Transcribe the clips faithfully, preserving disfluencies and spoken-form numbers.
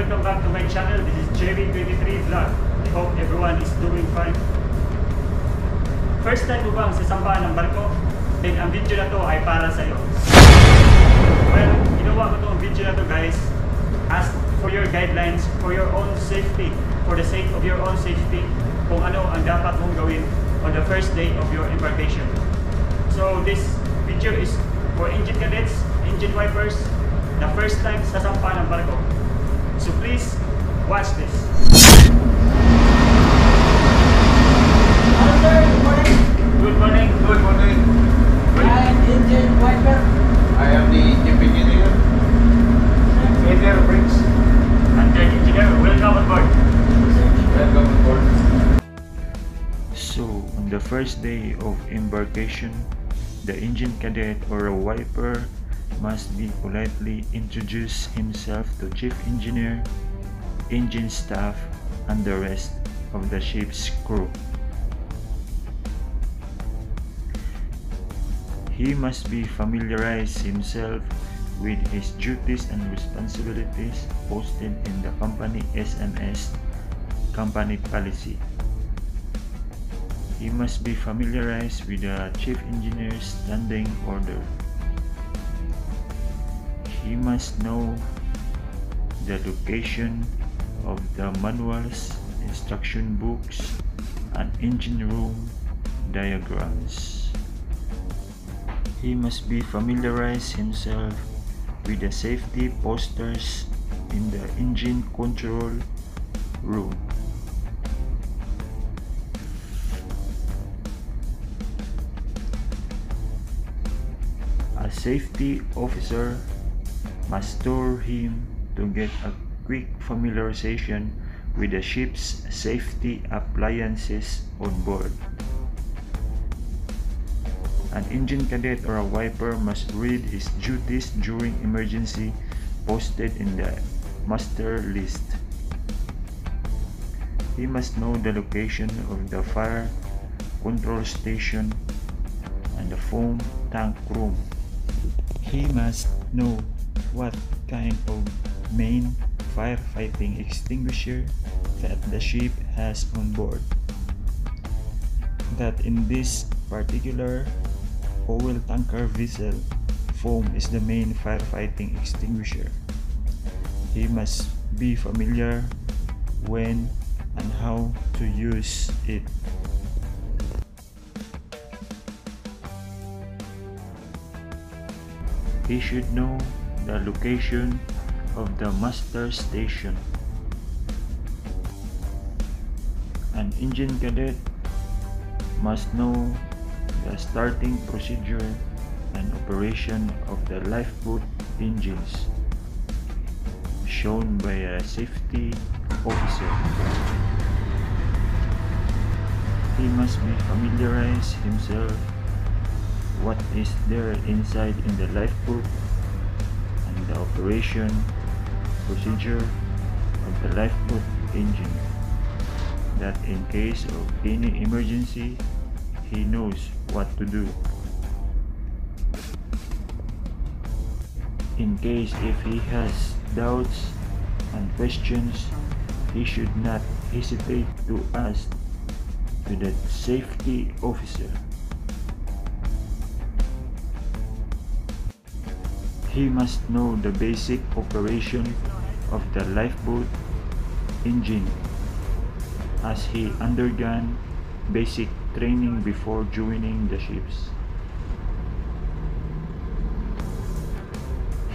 welcome back to my channel. This is J B twenty-three Vlog. I hope everyone is doing fine. First time mo bang sasampahan ng barko? Then ang video na to ay para sa iyo. Well, ginawa ko tong video na to guys as for your guidelines, for your own safety, for the sake of your own safety, kung ano ang dapat mong gawin on the first day of your embarkation. So this video is for engine cadets, engine wipers, the first time sasampa ng barko. So please, watch this. Hello sir, good morning. Good morning. Good morning. Good. I am engine wiper. I am the engine engineer. Edgar Briggs. Under engineer, welcome aboard. Welcome aboard. So, on the first day of embarkation, the engine cadet or a wiper must be politely introduce himself to chief engineer, engine staff, and the rest of the ship's crew. He must be familiarize himself with his duties and responsibilities posted in the company S M S company policy. He must be familiarized with the chief engineer's standing order. He must know the location of the manuals, instruction books, and engine room diagrams. He must be familiarized himself with the safety posters in the engine control room. A safety officer must tour him to get a quick familiarization with the ship's safety appliances on board. An engine cadet or a wiper must read his duties during emergency posted in the muster list. He must know the location of the fire control station and the foam tank room. He must know what kind of main firefighting extinguisher that the ship has on board, that in this particular oil tanker vessel, foam is the main firefighting extinguisher. He must be familiar when and how to use it. He should know the location of the muster station. An engine cadet must know the starting procedure and operation of the lifeboat engines shown by a safety officer. He must be familiarize himself what is there inside in the lifeboat, the operation procedure of the lifeboat engine, that in case of any emergency he knows what to do. In case if he has doubts and questions, he should not hesitate to ask to the safety officer. He must know the basic operation of the lifeboat engine, as he undergone basic training before joining the ships.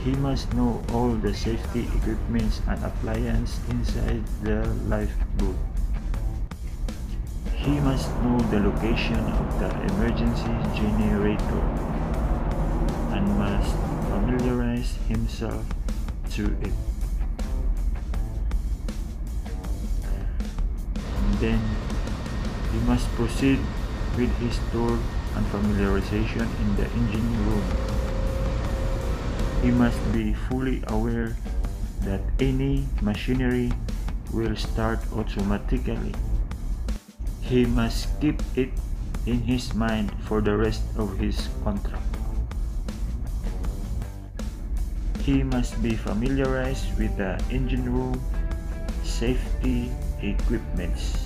He must know all the safety equipments and appliances inside the lifeboat. He must know the location of the emergency generator and must familiarize himself to it. And then he must proceed with his tour and familiarization in the engine room. He must be fully aware that any machinery will start automatically. He must keep it in his mind for the rest of his contract. He must be familiarized with the engine room, safety equipments.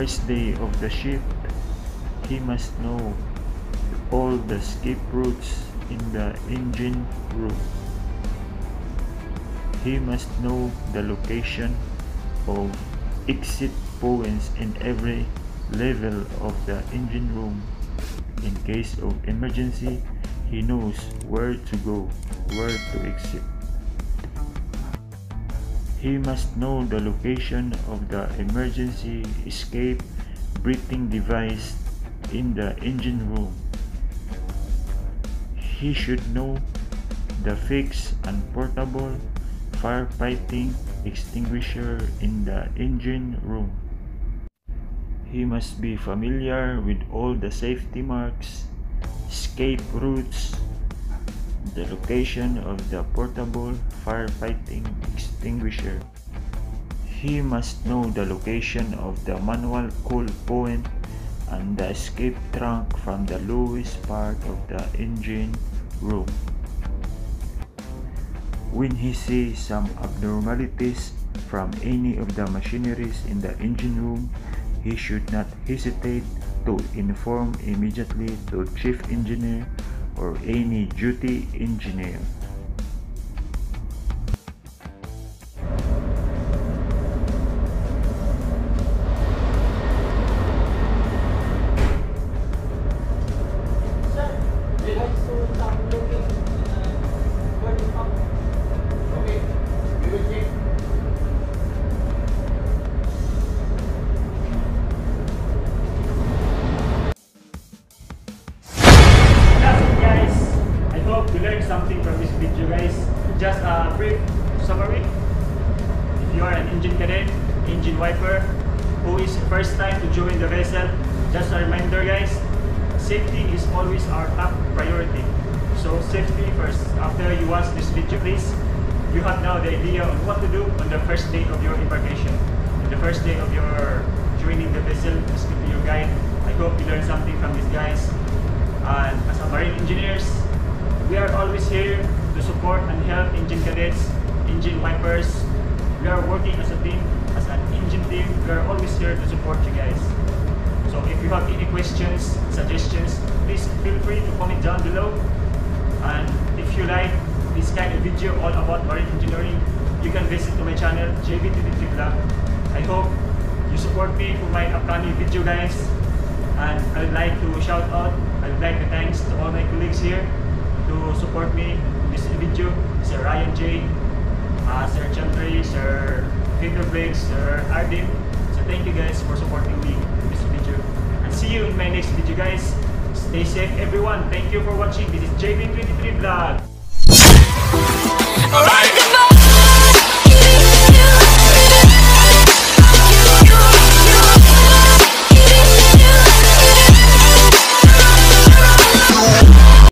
First day of the ship, he must know all the escape routes in the engine room. He must know the location of exit points in every level of the engine room. In case of emergency, he knows where to go, where to exit. He must know the location of the emergency escape breathing device in the engine room. He should know the fixed and portable firefighting extinguisher in the engine room. He must be familiar with all the safety marks, escape routes, the location of the portable firefighting extinguisher. He must know the location of the manual call point and the escape trunk from the lowest part of the engine room. When he sees some abnormalities from any of the machineries in the engine room, he should not hesitate to inform immediately to chief engineer or any duty engineer. Something from this video, guys. Just a brief summary. If you are an engine cadet, engine wiper, who is first time to join the vessel, just a reminder, guys, safety is always our top priority. So safety first. After you watch this video, please, you have now the idea of what to do on the first day of your embarkation, on the first day of your joining the vessel. This will be your guide. I hope you learned something from these guys. And as a marine engineers, we are always here to support and help engine cadets, engine wipers. We are working as a team, as an engine team. We are always here to support you guys. So if you have any questions, suggestions, please feel free to comment down below. And if you like this kind of video all about marine engineering, you can visit to my channel, J B twenty-three Vlog. I hope you support me for my upcoming video, guys. And I would like to shout out, I would like to thanks to all my colleagues here to support me in this video: Sir Ryan J, uh, Sir Chandray, Sir Edgar Briggs, Sir Ardim. So thank you guys for supporting me in this video. And see you in my next video, guys. Stay safe, everyone. Thank you for watching. This is J B twenty-three Vlog. Alright.